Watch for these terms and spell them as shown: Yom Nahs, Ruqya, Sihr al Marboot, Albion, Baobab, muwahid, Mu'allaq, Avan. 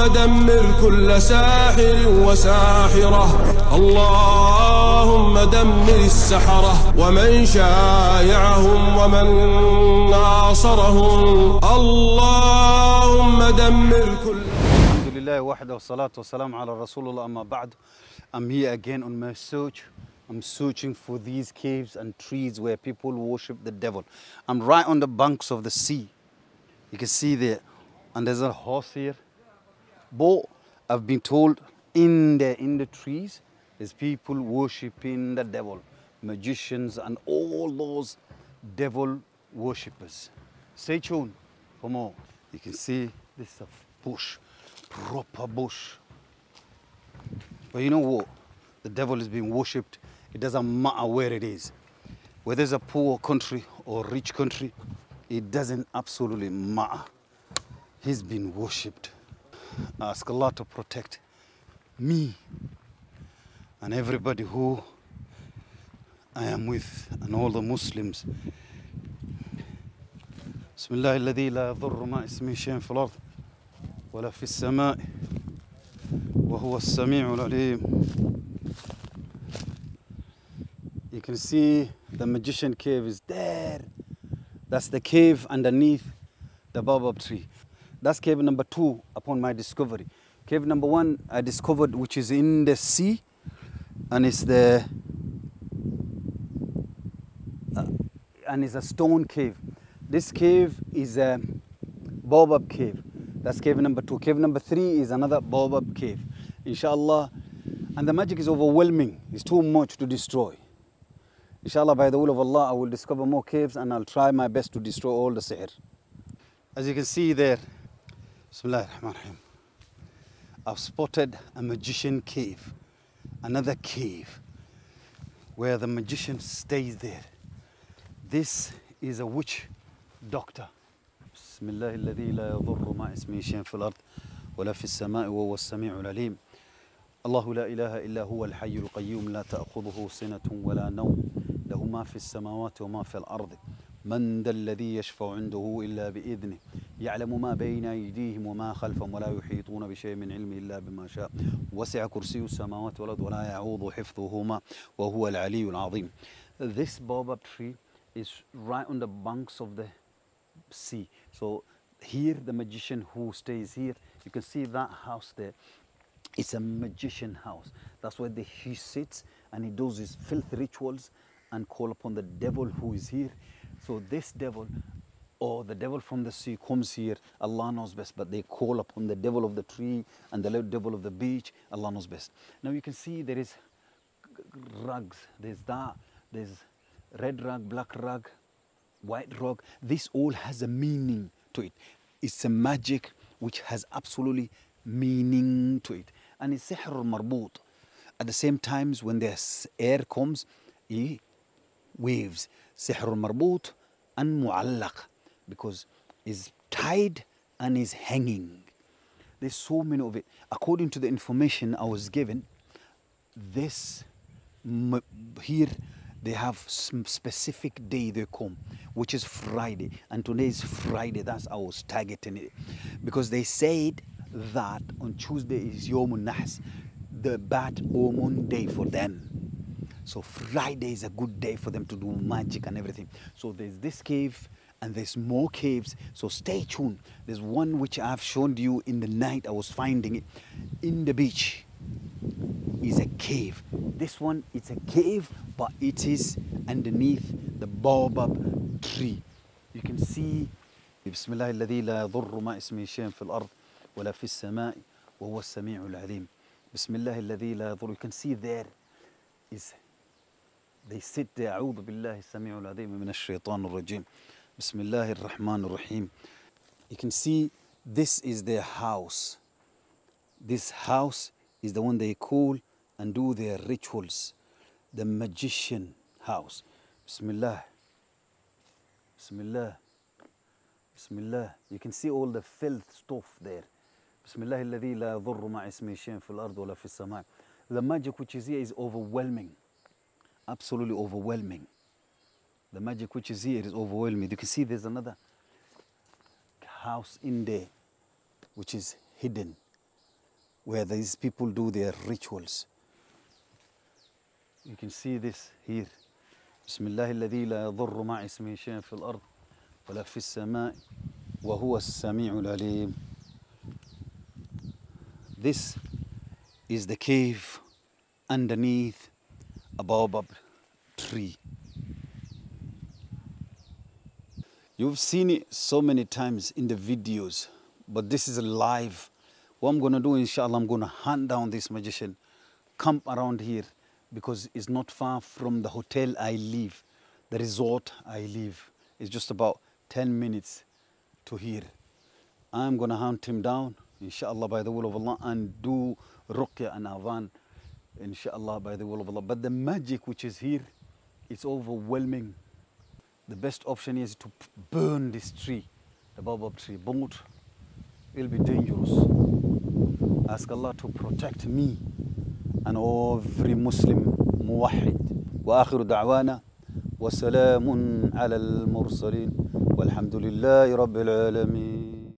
اللهم دمر كل ساحر وساحرة اللهم دمر السحرة ومن شايعهم ومن ناصرهم اللهم دمر كل الحمد لله وحده والصلاة والسلام على رسول الله أما بعد. I'm here again on my search. I'm searching for these caves and trees where people worship the devil. I'm right on the banks of the sea. You can see there. And there's a horse here. But I've been told in the trees, there's people worshipping the devil. Magicians and all those devil worshippers. Stay tuned for more. You can see this is a bush, proper bush. But you know what? The devil is being worshipped. It doesn't matter where it is. Whether it's a poor country or rich country, it doesn't absolutely matter. He's been worshipped. I ask Allah to protect me and everybody who I am with and all the Muslims. بسم الله الذي لا يضر ما اسمه شيء في الأرض ولا في السماء وهو السميع العليم. You can see the magician cave is there. That's the cave underneath the baobab tree. That's cave number 2 upon my discovery. Cave number 1 I discovered, which is in the sea, and it's the and it's a stone cave. This cave is a baobab cave. That's cave number 2. Cave number 3 is another baobab cave. Inshallah, and the magic is overwhelming. It's too much to destroy. Inshallah, by the will of Allah, I will discover more caves and I'll try my best to destroy all the sihr. As you can see there, Bismillah ar-Rahman ar-Rahim, I've spotted a magician cave, another cave where the magician stays there. This is a witch doctor. Bismillah alladhi la yadurru ma ismihi shay'un fil ard wa la fis samaa'i wa huwa as-sami'ul alim. Allahu la ilaha illa huwa al-hayyul qayyum la ta'khudhuhu sinatun wa la nawm. له ما في السماوات وما في الأرض من ذا الذي يشفع عنده إلا بإذنه يعلم ما بين أيديهم وما خلفهم ولا يحيطون بشيء من علمه إلا بما شاء وسع كرسي السماوات والأرض ولا يعوض حفظهما وهو العلي العظيم. This baobab tree is right on the banks of the sea. So here the magician who stays here, you can see that house there. It's a magician house. That's where he sits and he does his filth rituals and call upon the devil who is here. So this devil, or the devil from the sea, comes here. Allah knows best, but they call upon the devil of the tree and the devil of the beach. Allah knows best. Now you can see there is rugs. There's red rug, black rug, white rug. This all has a meaning to it. It's a magic which has absolutely meaning to it. And it's Sihr al Marboot. At the same times, when the air comes, he waves. Sihr al Marboot and Mu'allaq, because he's tied and he's hanging. There's so many of it. According to the information I was given, this here they have some specific day they come, which is Friday, and today is Friday. That's how I was targeting it, because they said that on Tuesday is Yom Nahs, the bad omen day for them. So Friday is a good day for them to do magic and everything. So there's this cave and there's more caves. So stay tuned. There's one which I've shown you in the night. I was finding it in the beach. Is a cave. This one, it's a cave, but it is underneath the baobab tree. You can see. Bismillah alladhi la yadurru ma ismihi shay'un fil ard wa la fis samaa'i wa huwa as-sami'ul alim. Bismillah alladhi la yadurru. You can see there is. They sit there. أعوذ بالله السميع العليم من الشيطان الرجيم بسم الله الرحمن الرحيم. You can see this is their house. This house is the one they call and do their rituals. The magician house. بسم الله بسم الله بسم الله. You can see all the filth stuff there. بسم الله الذي لا يضر مع اسمه شيء في الأرض ولا في السماء. The magic which is here is overwhelming. Absolutely overwhelming. The magic which is here is overwhelming. You can see there's another house in there which is hidden. where these people do their rituals. You can see this here. Bismillah alladhi la yadurru ma'a ismihi shay'un fil ard wa la fis samaa'i wa huwa as-sami'ul alim. This is the cave underneath a baobab tree. You've seen it so many times in the videos, but this is live. What I'm going to do, inshallah, I'm going to hunt down this magician, camp around here, because it's not far from the hotel I live, the resort I live. It's just about 10 minutes to here. I'm going to hunt him down, inshallah, by the will of Allah, and do Ruqya and Avan, inshallah, by the will of Allah. But the magic which is here, it's overwhelming. The best option is to burn this tree, the baobab tree. Burn it. It'll be dangerous. Ask Allah to protect me and every Muslim muwahid. Wa akhiru da'wana wa salamun ala al-mursalin walhamdulillahi rabbil alameen.